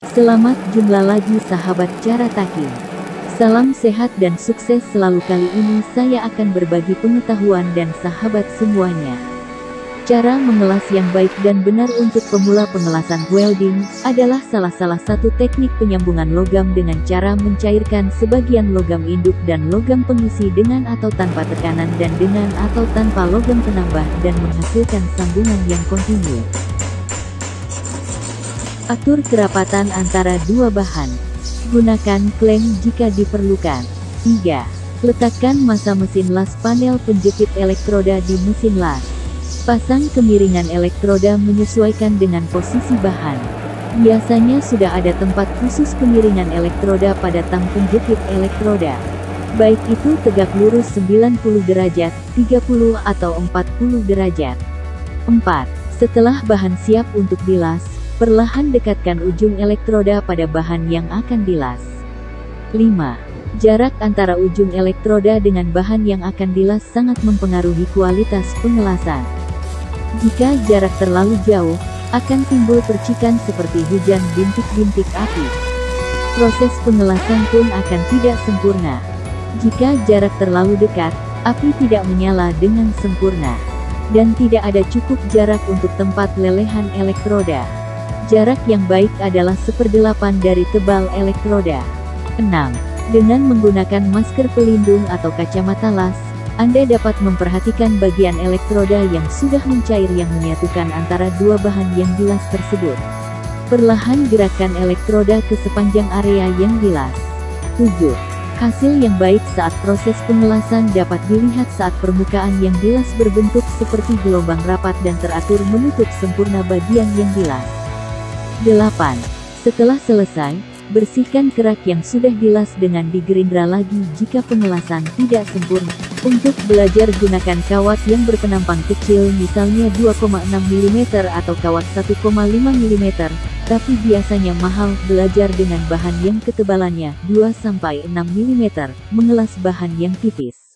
Selamat jumpa lagi sahabat caratakim. Salam sehat dan sukses selalu. Kali ini saya akan berbagi pengetahuan dan sahabat semuanya. Cara mengelas yang baik dan benar untuk pemula. Pengelasan welding adalah salah satu teknik penyambungan logam dengan cara mencairkan sebagian logam induk dan logam pengisi dengan atau tanpa tekanan dan dengan atau tanpa logam penambah dan menghasilkan sambungan yang kontinu. Atur kerapatan antara dua bahan. Gunakan klem jika diperlukan. 3. Letakkan massa mesin las. Panel penjepit elektroda di mesin las. Pasang kemiringan elektroda menyesuaikan dengan posisi bahan. Biasanya sudah ada tempat khusus kemiringan elektroda pada tang penjepit elektroda. Baik itu tegak lurus 90 derajat, 30 atau 40 derajat. 4. Setelah bahan siap untuk dilas, perlahan dekatkan ujung elektroda pada bahan yang akan dilas. 5. Jarak antara ujung elektroda dengan bahan yang akan dilas sangat mempengaruhi kualitas pengelasan. Jika jarak terlalu jauh, akan timbul percikan seperti hujan bintik-bintik api. Proses pengelasan pun akan tidak sempurna. Jika jarak terlalu dekat, api tidak menyala dengan sempurna. Dan tidak ada cukup jarak untuk tempat lelehan elektroda. Jarak yang baik adalah 1/8 dari tebal elektroda. 6. Dengan menggunakan masker pelindung atau kacamata las, Anda dapat memperhatikan bagian elektroda yang sudah mencair yang menyatukan antara dua bahan yang dilas tersebut. Perlahan gerakkan elektroda ke sepanjang area yang dilas. 7. Hasil yang baik saat proses pengelasan dapat dilihat saat permukaan yang dilas berbentuk seperti gelombang rapat dan teratur menutup sempurna bagian yang dilas. 8. Setelah selesai, bersihkan kerak yang sudah dilas dengan digerindra lagi jika pengelasan tidak sempurna. Untuk belajar gunakan kawat yang berpenampang kecil misalnya 2,6 mm atau kawat 1,5 mm, tapi biasanya mahal. Belajar dengan bahan yang ketebalannya 2-6 mm, mengelas bahan yang tipis.